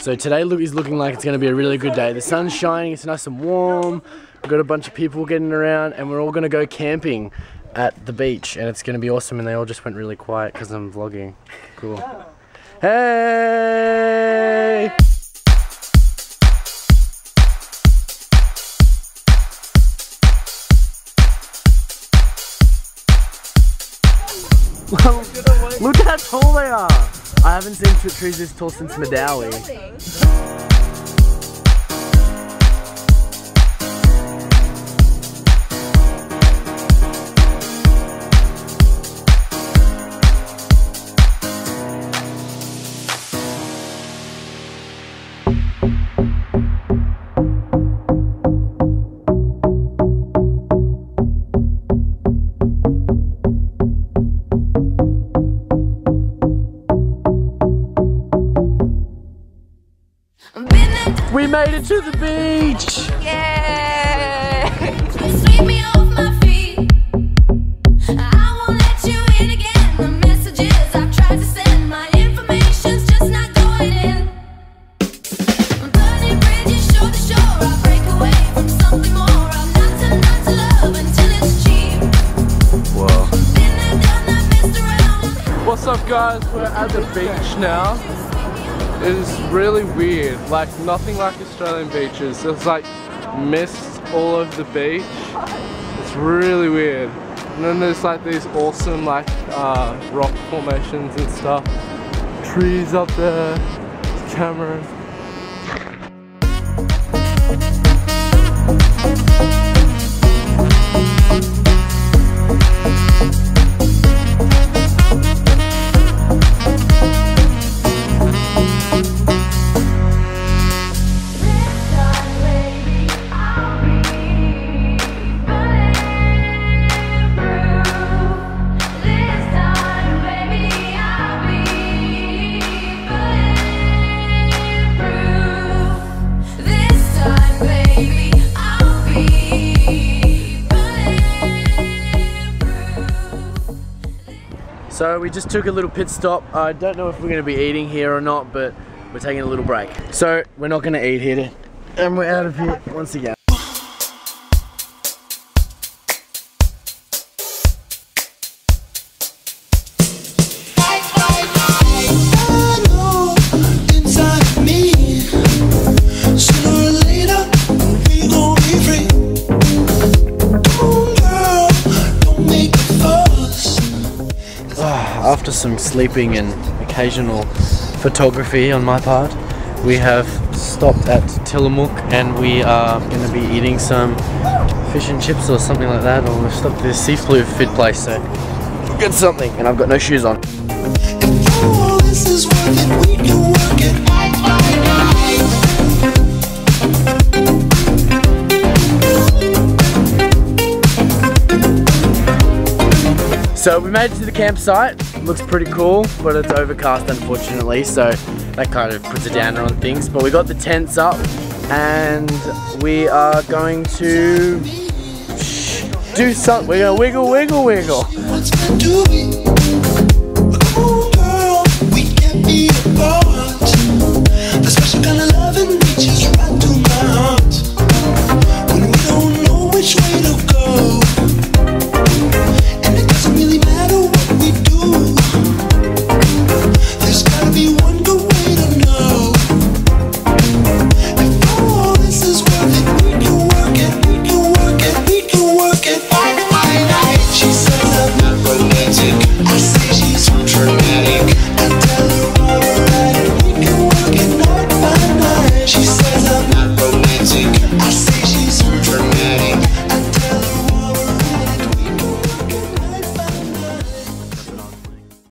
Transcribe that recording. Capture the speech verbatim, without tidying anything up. So today is looking like it's going to be a really good day. The sun's shining, it's nice and warm. We've got a bunch of people getting around and we're all going to go camping at the beach and it's going to be awesome. And they all just went really quiet because I'm vlogging. Cool. Hey! Look how tall they are! I haven't seen trees this tall since Madawi. We made it to the beach! Yeah! Sweep me off my feet. I won't let you in again. The messages I've tried to send, my information's just not going in. I'm burning bridges shore to shore. I break away from something more. I'm not to not to love until it's cheap. Whoa. Been there, done that, messed around. What's up, guys? We're at the beach now. It is really weird, like nothing like Australian beaches. There's like mist all over the beach. It's really weird. And then there's like these awesome like uh, rock formations and stuff. Trees up there, cameras. So we just took a little pit stop. I don't know if we're gonna be eating here or not, but we're taking a little break. So we're not gonna eat here today. And we're out of here once again. After some sleeping and occasional photography on my part, we have stopped at Tillamook and we are going to be eating some fish and chips or something like that, or we've stopped at this seafood fit place, so we'll get something. And I've got no shoes on. So we made it to the campsite. Looks pretty cool, but it's overcast unfortunately, so that kind of puts a downer on things. But we got the tents up and we are going to do something. We're gonna wiggle, wiggle, wiggle.